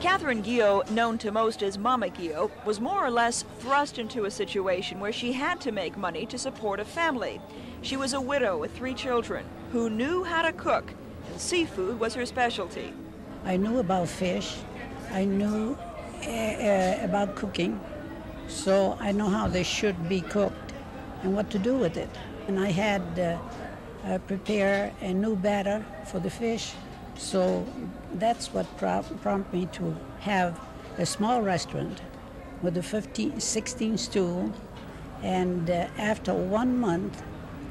Catherine Ghio, known to most as Mama Ghio, was more or less thrust into a situation where she had to make money to support a family. She was a widow with 3 children who knew how to cook, and seafood was her specialty. I knew about fish, I knew about cooking, so I know how they should be cooked and what to do with it. And I had to prepare a new batter for the fish. So that's what prompted me to have a small restaurant with a 16 stool. And after 1 month,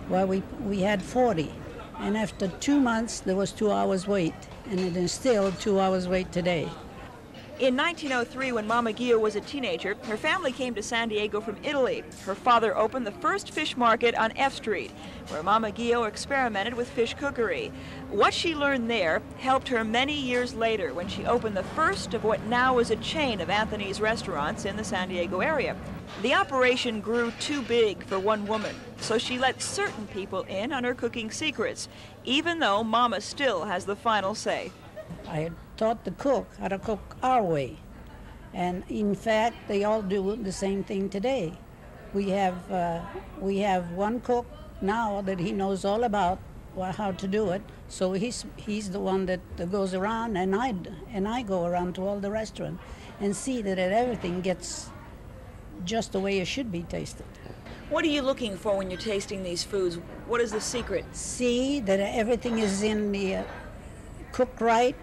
well, we had 40. And after 2 months, there was 2 hours wait. And it is still 2 hours wait today. In 1903, when Mama Ghio was a teenager, her family came to San Diego from Italy. Her father opened the first fish market on F Street, where Mama Ghio experimented with fish cookery. What she learned there helped her many years later when she opened the first of what now is a chain of Anthony's restaurants in the San Diego area. The operation grew too big for one woman, so she let certain people in on her cooking secrets, even though Mama still has the final say. I taught the cook how to cook our way, and in fact they all do the same thing today. We have one cook now that he knows all about how to do it, so he's the one that goes around, and I go around to all the restaurants and see that everything gets just the way it should be tasted. What are you looking for when you're tasting these foods? What is the secret? See that everything is in the cooked right,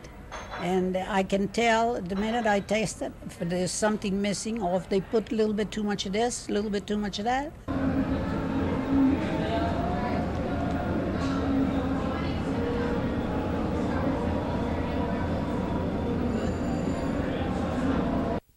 and I can tell the minute I taste it if there's something missing or if they put a little bit too much of this, a little bit too much of that.